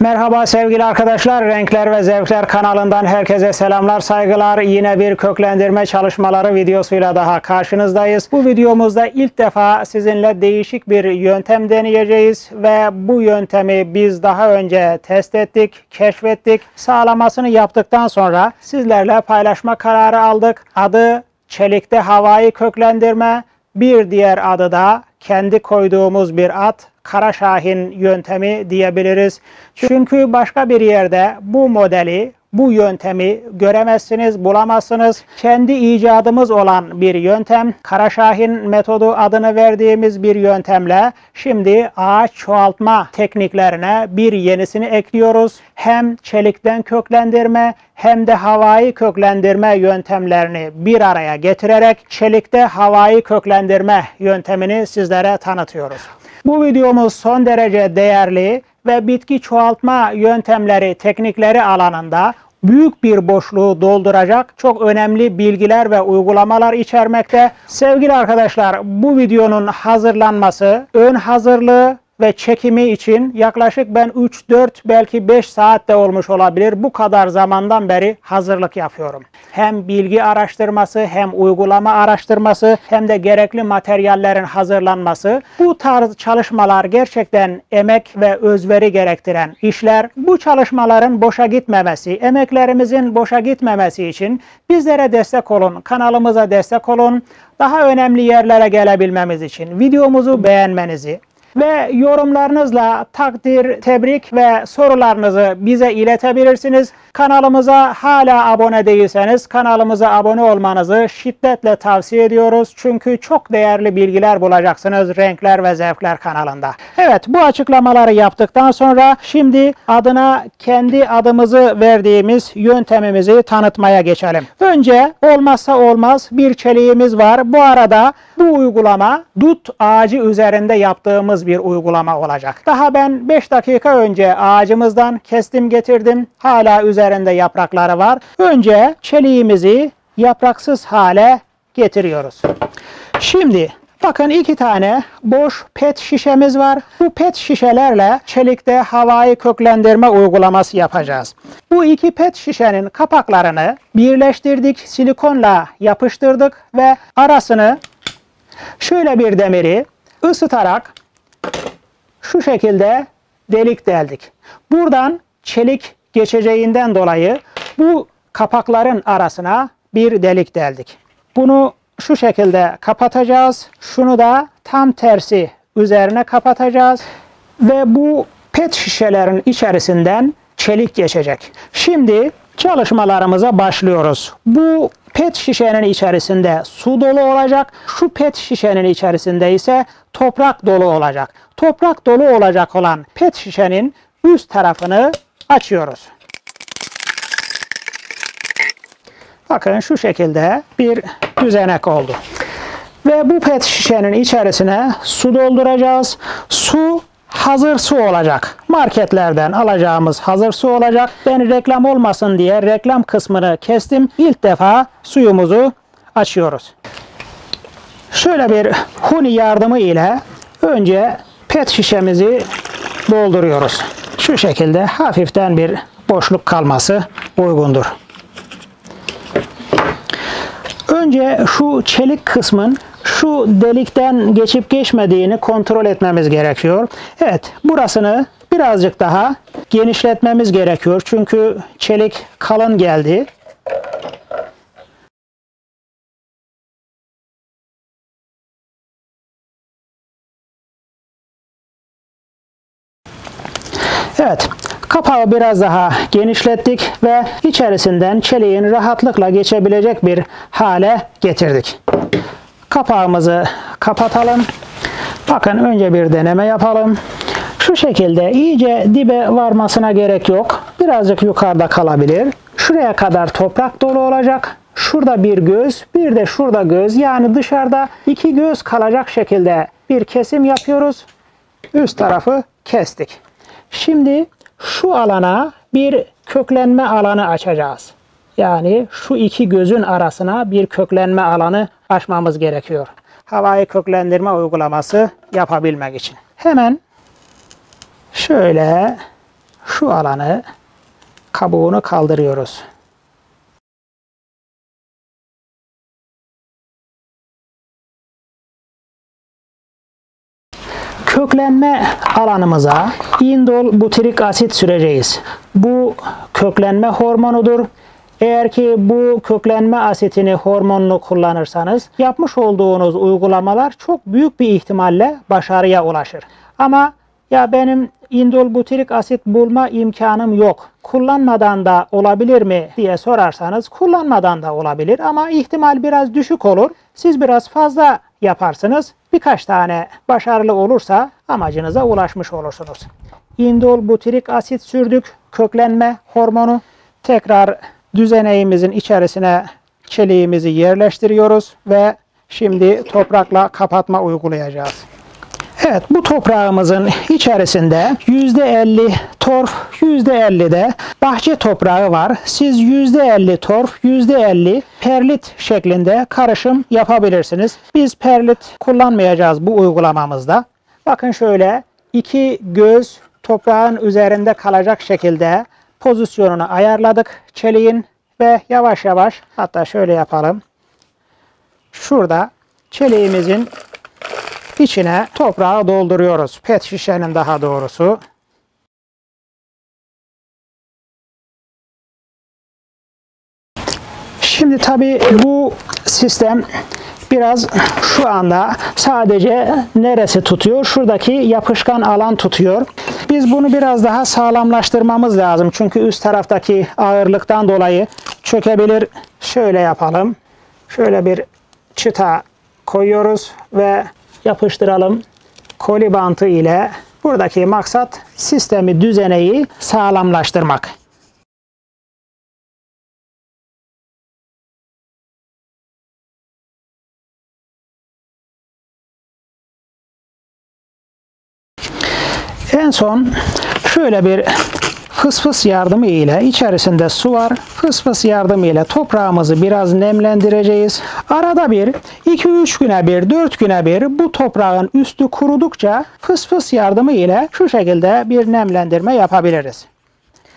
Merhaba sevgili arkadaşlar, Renkler ve Zevkler kanalından herkese selamlar, saygılar. Yine bir köklendirme çalışmaları videosuyla daha karşınızdayız. Bu videomuzda ilk defa sizinle değişik bir yöntem deneyeceğiz ve bu yöntemi biz daha önce test ettik, keşfettik. Sağlamasını yaptıktan sonra sizlerle paylaşma kararı aldık. Adı çelikte havai köklendirme, bir diğer adı da kendi koyduğumuz bir ad, Karaşahin yöntemi diyebiliriz. Çünkü başka bir yerde bu modeli, bu yöntemi göremezsiniz, bulamazsınız. Kendi icadımız olan bir yöntem, Karaşahin metodu adını verdiğimiz bir yöntemle şimdi ağaç çoğaltma tekniklerine bir yenisini ekliyoruz. Hem çelikten köklendirme hem de havai köklendirme yöntemlerini bir araya getirerek çelikte havai köklendirme yöntemini sizlere tanıtıyoruz. Bu videomuz son derece değerli ve bitki çoğaltma yöntemleri, teknikleri alanında büyük bir boşluğu dolduracak çok önemli bilgiler ve uygulamalar içermekte. Sevgili arkadaşlar, bu videonun hazırlanması, ön hazırlığı ve çekimi için yaklaşık ben 3-4 belki 5 saat de olmuş olabilir. Bu kadar zamandan beri hazırlık yapıyorum. Hem bilgi araştırması, hem uygulama araştırması, hem de gerekli materyallerin hazırlanması. Bu tarz çalışmalar gerçekten emek ve özveri gerektiren işler. Bu çalışmaların boşa gitmemesi, emeklerimizin boşa gitmemesi için bizlere destek olun, kanalımıza destek olun. Daha önemli yerlere gelebilmemiz için videomuzu beğenmenizi ve yorumlarınızla takdir, tebrik ve sorularınızı bize iletebilirsiniz. Kanalımıza hala abone değilseniz kanalımıza abone olmanızı şiddetle tavsiye ediyoruz. Çünkü çok değerli bilgiler bulacaksınız Renkler ve Zevkler kanalında. Evet, bu açıklamaları yaptıktan sonra şimdi adına kendi adımızı verdiğimiz yöntemimizi tanıtmaya geçelim. Önce olmazsa olmaz bir çeliğimiz var. Bu arada bu uygulama dut ağacı üzerinde yaptığımız bir uygulama olacak. Daha ben 5 dakika önce ağacımızdan kestim getirdim. Hala üzerinde yaprakları var. Önce çeliğimizi yapraksız hale getiriyoruz. Şimdi bakın, 2 tane boş pet şişemiz var. Bu pet şişelerle çelikte havai köklendirme uygulaması yapacağız. Bu 2 pet şişenin kapaklarını birleştirdik. Silikonla yapıştırdık ve arasını şöyle bir demiri ısıtarak şu şekilde delik deldik. Buradan çelik geçeceğinden dolayı bu kapakların arasına bir delik deldik. Bunu şu şekilde kapatacağız. Şunu da tam tersi üzerine kapatacağız. Ve bu pet şişelerin içerisinden çelik geçecek. Şimdi çalışmalarımıza başlıyoruz. Bu pet şişenin içerisinde su dolu olacak. Şu pet şişenin içerisinde ise toprak dolu olacak. Toprak dolu olacak olan pet şişenin üst tarafını açıyoruz. Bakın, şu şekilde bir düzenek oldu. Ve bu pet şişenin içerisine su dolduracağız. Su hazır su olacak. Marketlerden alacağımız hazır su olacak. Ben reklam olmasın diye reklam kısmını kestim. İlk defa suyumuzu açıyoruz. Şöyle bir huni yardımı ile önce pet şişemizi dolduruyoruz. Şu şekilde hafiften bir boşluk kalması uygundur. Önce şu çelik kısmın şu delikten geçip geçmediğini kontrol etmemiz gerekiyor. Evet, burasını birazcık daha genişletmemiz gerekiyor. Çünkü çelik kalın geldi. Evet, kapağı biraz daha genişlettik ve içerisinden çeliğin rahatlıkla geçebilecek bir hale getirdik. Kapağımızı kapatalım. Bakın, önce bir deneme yapalım. Şu şekilde iyice dibe varmasına gerek yok. Birazcık yukarıda kalabilir. Şuraya kadar toprak dolu olacak. Şurada bir göz, bir de şurada göz. Yani dışarıda 2 göz kalacak şekilde bir kesim yapıyoruz. Üst tarafı kestik. Şimdi şu alana bir köklenme alanı açacağız. Yani şu 2 gözün arasına bir köklenme alanı açmamız gerekiyor. Havai köklendirme uygulaması yapabilmek için. Hemen şöyle şu alanı, kabuğunu kaldırıyoruz. Köklenme alanımıza indol bütirik asit süreceğiz. Bu köklenme hormonudur. Eğer ki bu köklenme asitini hormonlu kullanırsanız yapmış olduğunuz uygulamalar çok büyük bir ihtimalle başarıya ulaşır. Ama ya benim indol bütirik asit bulma imkanım yok, kullanmadan da olabilir mi diye sorarsanız kullanmadan da olabilir ama ihtimal biraz düşük olur. Siz biraz fazla yaparsınız. Birkaç tane başarılı olursa amacınıza ulaşmış olursunuz. İndol bütirik asit sürdük. Köklenme hormonu. Tekrar düzeneğimizin içerisine çeliğimizi yerleştiriyoruz ve şimdi toprakla kapatma uygulayacağız. Evet, bu toprağımızın içerisinde %50 torf, %50 de bahçe toprağı var. Siz %50 torf, %50 perlit şeklinde karışım yapabilirsiniz. Biz perlit kullanmayacağız bu uygulamamızda. Bakın şöyle, iki göz toprağın üzerinde kalacak şekilde pozisyonunu ayarladık çeliğin ve yavaş yavaş, hatta şöyle yapalım. Şurada çeliğimizin İçine toprağı dolduruyoruz. PET şişenin daha doğrusu. Şimdi tabii bu sistem biraz şu anda sadece neresi tutuyor? Şuradaki yapışkan alan tutuyor. Biz bunu biraz daha sağlamlaştırmamız lazım. Çünkü üst taraftaki ağırlıktan dolayı çökebilir. Şöyle yapalım. Şöyle bir çıta koyuyoruz ve yapıştıralım koli bantı ile. Buradaki maksat sistemi, düzeneyi sağlamlaştırmak. En son şöyle bir fısfıs yardımı ile, içerisinde su var, fısfıs yardımı ile toprağımızı biraz nemlendireceğiz. Arada bir, 2-3 güne bir, 4 güne bir bu toprağın üstü kurudukça fısfıs yardımı ile şu şekilde bir nemlendirme yapabiliriz.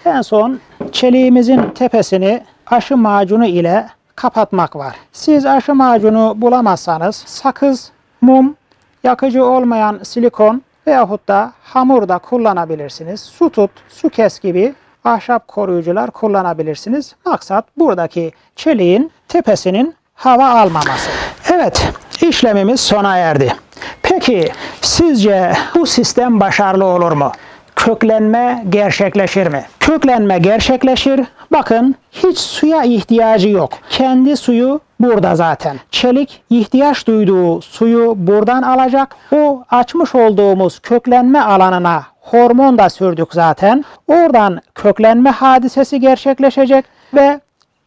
En son çeliğimizin tepesini aşı macunu ile kapatmak var. Siz aşı macunu bulamazsanız sakız, mum, yakıcı olmayan silikon veyahut da hamur da kullanabilirsiniz. Su tut, su kes gibi ahşap koruyucular kullanabilirsiniz. Maksat buradaki çeliğin tepesinin hava almaması. Evet, işlemimiz sona erdi. Peki sizce bu sistem başarılı olur mu? Köklenme gerçekleşir mi? Köklenme gerçekleşir. Bakın, hiç suya ihtiyacı yok. Kendi suyu burada zaten. Çelik ihtiyaç duyduğu suyu buradan alacak. O açmış olduğumuz köklenme alanına hormon da sürdük zaten. Oradan köklenme hadisesi gerçekleşecek ve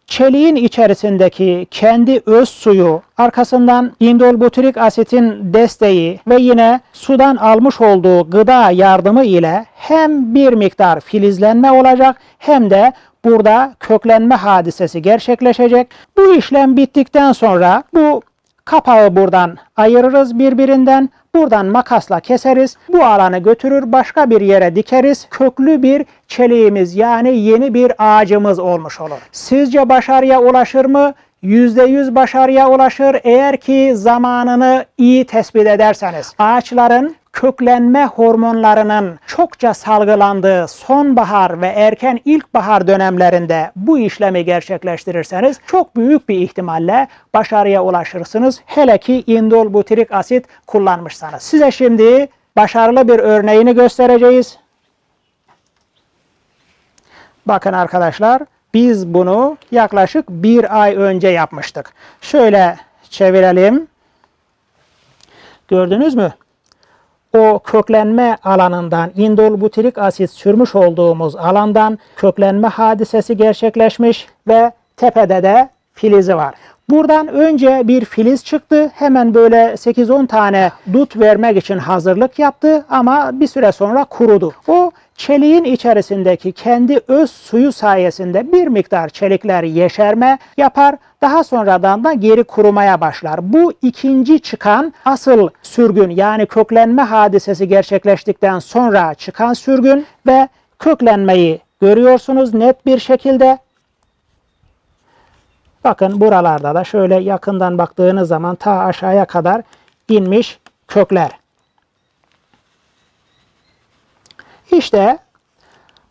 çeliğin içerisindeki kendi öz suyu, arkasından indol bütirik asitin desteği ve yine sudan almış olduğu gıda yardımı ile hem bir miktar filizlenme olacak hem de burada köklenme hadisesi gerçekleşecek. Bu işlem bittikten sonra bu kapağı buradan ayırırız birbirinden. Buradan makasla keseriz. Bu alanı götürür başka bir yere dikeriz. Köklü bir çeliğimiz, yani yeni bir ağacımız olmuş olur. Sizce başarıya ulaşır mı? %100 başarıya ulaşır eğer ki zamanını iyi tespit ederseniz. Ağaçların köklenme hormonlarının çokça salgılandığı sonbahar ve erken ilkbahar dönemlerinde bu işlemi gerçekleştirirseniz çok büyük bir ihtimalle başarıya ulaşırsınız. Hele ki indol bütirik asit kullanmışsanız. Size şimdi başarılı bir örneğini göstereceğiz. Bakın arkadaşlar, biz bunu yaklaşık bir ay önce yapmıştık. Şöyle çevirelim. Gördünüz mü? O köklenme alanından, indol bütirik asit sürmüş olduğumuz alandan köklenme hadisesi gerçekleşmiş ve tepede de filizi var. Buradan önce bir filiz çıktı. Hemen böyle 8-10 tane dut vermek için hazırlık yaptı ama bir süre sonra kurudu. O çeliğin içerisindeki kendi öz suyu sayesinde bir miktar çelikler yeşerme yapar. Daha sonradan da geri kurumaya başlar. Bu ikinci çıkan asıl sürgün, yani köklenme hadisesi gerçekleştikten sonra çıkan sürgün ve köklenmeyi görüyorsunuz net bir şekilde. Bakın buralarda da şöyle yakından baktığınız zaman ta aşağıya kadar inmiş kökler. İşte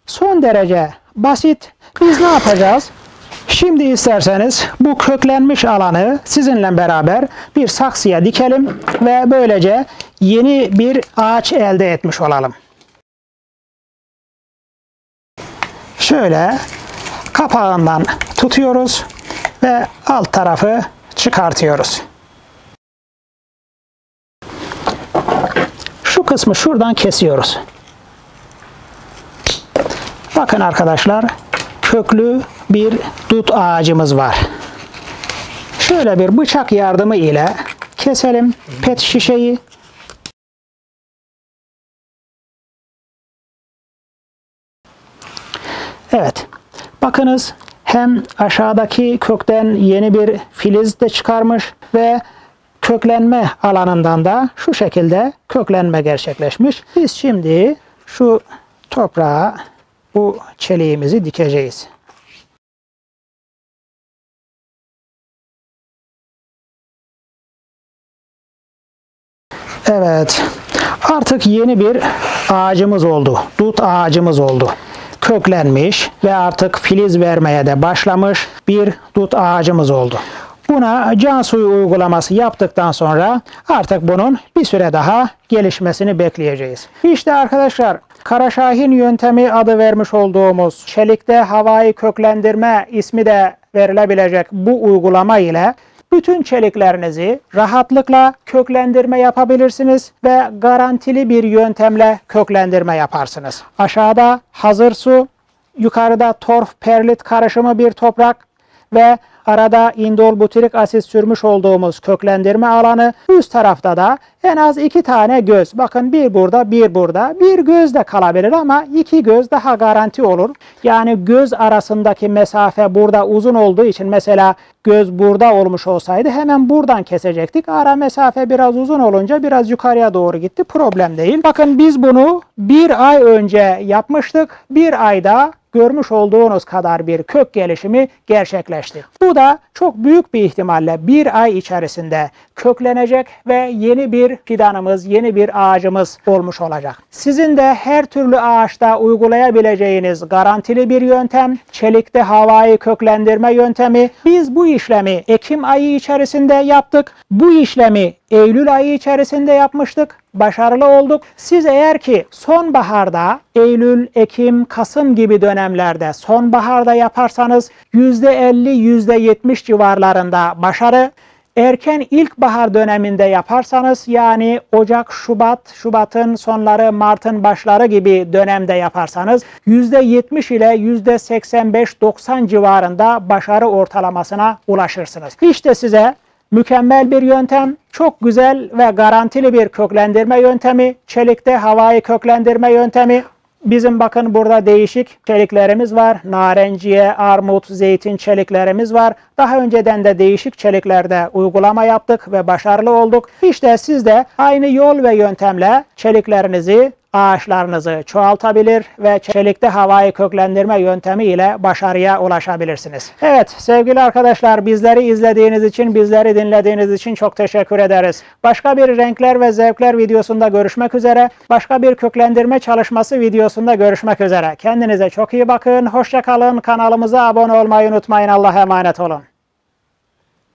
son derece basit. Biz ne yapacağız? Şimdi isterseniz bu köklenmiş alanı sizinle beraber bir saksıya dikelim ve böylece yeni bir ağaç elde etmiş olalım. Şöyle kapağından tutuyoruz ve alt tarafı çıkartıyoruz. Şu kısmı şuradan kesiyoruz. Bakın arkadaşlar, köklü bir dut ağacımız var. Şöyle bir bıçak yardımı ile keselim pet şişeyi. Evet, bakınız hem aşağıdaki kökten yeni bir filiz de çıkarmış ve köklenme alanından da şu şekilde köklenme gerçekleşmiş. Biz şimdi şu toprağa bu çeliğimizi dikeceğiz. Evet, artık yeni bir ağacımız oldu. Dut ağacımız oldu. Köklenmiş ve artık filiz vermeye de başlamış bir dut ağacımız oldu. Buna can suyu uygulaması yaptıktan sonra artık bunun bir süre daha gelişmesini bekleyeceğiz. İşte arkadaşlar, Karaşahin yöntemi adı vermiş olduğumuz çelikte havai köklendirme ismi de verilebilecek bu uygulama ile bütün çeliklerinizi rahatlıkla köklendirme yapabilirsiniz ve garantili bir yöntemle köklendirme yaparsınız. Aşağıda hazır su, yukarıda torf perlit karışımı bir toprak ve arada indol bütirik asit sürmüş olduğumuz köklendirme alanı. Üst tarafta da en az 2 tane göz. Bakın bir burada, bir burada. Bir göz de kalabilir ama 2 göz daha garanti olur. Yani göz arasındaki mesafe burada uzun olduğu için, mesela göz burada olmuş olsaydı hemen buradan kesecektik. Ara mesafe biraz uzun olunca biraz yukarıya doğru gitti. Problem değil. Bakın biz bunu 1 ay önce yapmıştık. 1 ayda görmüş olduğunuz kadar bir kök gelişimi gerçekleşti. Bu da çok büyük bir ihtimalle 1 ay içerisinde köklenecek ve yeni bir fidanımız, yeni bir ağacımız olmuş olacak. Sizin de her türlü ağaçta uygulayabileceğiniz garantili bir yöntem, çelikte havai köklendirme yöntemi. Biz bu işlemi Ekim ayı içerisinde yaptık. Bu işlemi Eylül ayı içerisinde yapmıştık. Başarılı olduk. Siz eğer ki sonbaharda, Eylül, Ekim, Kasım gibi dönemlerde sonbaharda yaparsanız %50-%70 civarlarında başarı, erken ilkbahar döneminde yaparsanız, yani Ocak, Şubat, Şubat'ın sonları, Mart'ın başları gibi dönemde yaparsanız %70 ile %85-90 civarında başarı ortalamasına ulaşırsınız. İşte size mükemmel bir yöntem, çok güzel ve garantili bir köklendirme yöntemi, çelikte havai köklendirme yöntemi. Bizim bakın burada değişik çeliklerimiz var. Narenciye, armut, zeytin çeliklerimiz var. Daha önceden de değişik çeliklerde uygulama yaptık ve başarılı olduk. İşte siz de aynı yol ve yöntemle çeliklerinizi, ağaçlarınızı çoğaltabilir ve çelikte havai köklendirme yöntemi ile başarıya ulaşabilirsiniz. Evet sevgili arkadaşlar, bizleri izlediğiniz için, bizleri dinlediğiniz için çok teşekkür ederiz. Başka bir renkler ve zevkler videosunda görüşmek üzere. Başka bir köklendirme çalışması videosunda görüşmek üzere. Kendinize çok iyi bakın. Hoşça kalın. Kanalımıza abone olmayı unutmayın. Allah'a emanet olun.